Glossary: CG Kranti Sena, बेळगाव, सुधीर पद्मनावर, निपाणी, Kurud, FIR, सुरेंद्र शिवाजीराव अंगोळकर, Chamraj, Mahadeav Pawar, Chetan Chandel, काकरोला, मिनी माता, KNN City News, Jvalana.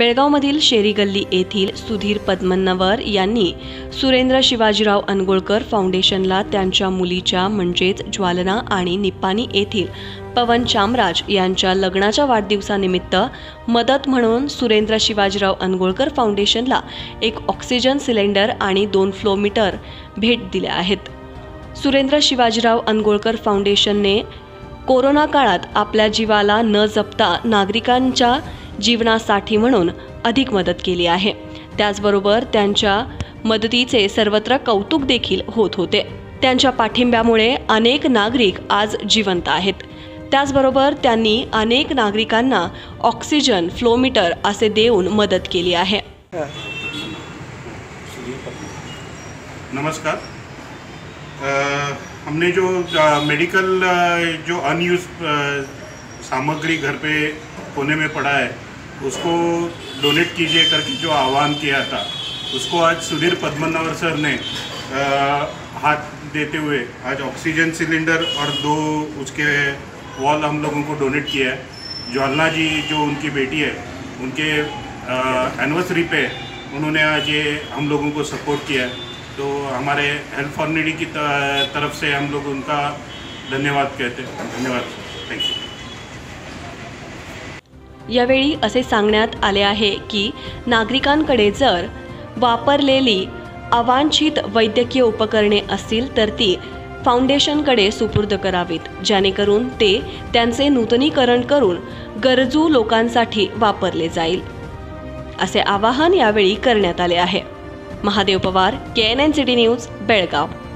बेळगावमधील शेरी गल्ली येथील सुधीर पद्मनावर यांनी सुरेंद्र शिवाजीराव अंगोळकर फाउंडेशनला त्यांच्या मुलीच्या म्हणजेच ज्वालना आणि निपाणी येथील पवन चामराज यांच्या लग्नाच्या वाढदिवसानिमित्त मदत म्हणून सुरेंद्र शिवाजीराव अंगोळकर फाउंडेशनला एक ऑक्सिजन सिलेंडर आणि 2 फ्लोमीटर भेट दिल्या आहेत। सुरेंद्र शिवाजीराव अंगोळकर फाउंडेशनने कोरोना काळात आपल्या जीवाला न जपता नागरिकांच्या जीवनासाठी म्हणून अधिक मदत केली आहे। त्याचबरोबर त्यांच्या मदतीचे सर्वत्र कौतुक देखील होत होते। त्यांच्या पाठिंब्यामुळे अनेक नागरिक आज जिवंत आहेत। त्याचबरोबर त्यांनी अनेक नागरिकांना ऑक्सिजन फ्लोमीटर असे देऊन मदत केली आहे। नमस्कार। हमने जो मेडिकल जो अनयूज सामग्री घर पे कोने में पड़ा है उसको डोनेट कीजिए करके जो आह्वान किया था उसको आज सुधीर पद्मनावर सर ने हाथ देते हुए आज ऑक्सीजन सिलेंडर और 2 उसके वॉल हम लोगों को डोनेट किया है। ज्वालना जी जो उनकी बेटी है उनके एनिवर्सरी पे उन्होंने आज ये हम लोगों को सपोर्ट किया है, तो हमारे हेल्प फॉर नीडी की तरफ से हम लोग उनका धन्यवाद कहते हैं। धन्यवाद, थैंक यू। यावेळी असे सांगण्यात आले आहे की नागरिकांकडे जर वापरलेली अवांछित वैद्यकीय उपकरणे असतील तर ती फाउंडेशनकडे सुपूर्द करावीत, जेणेकरून ते त्यांचे नूतनीकरण करून गरजू लोकांसाठी वापरले जाईल, असे आवाहन यावेळी करण्यात आले आहे। Mahadev Pawar, KNN City News, बेळगाव।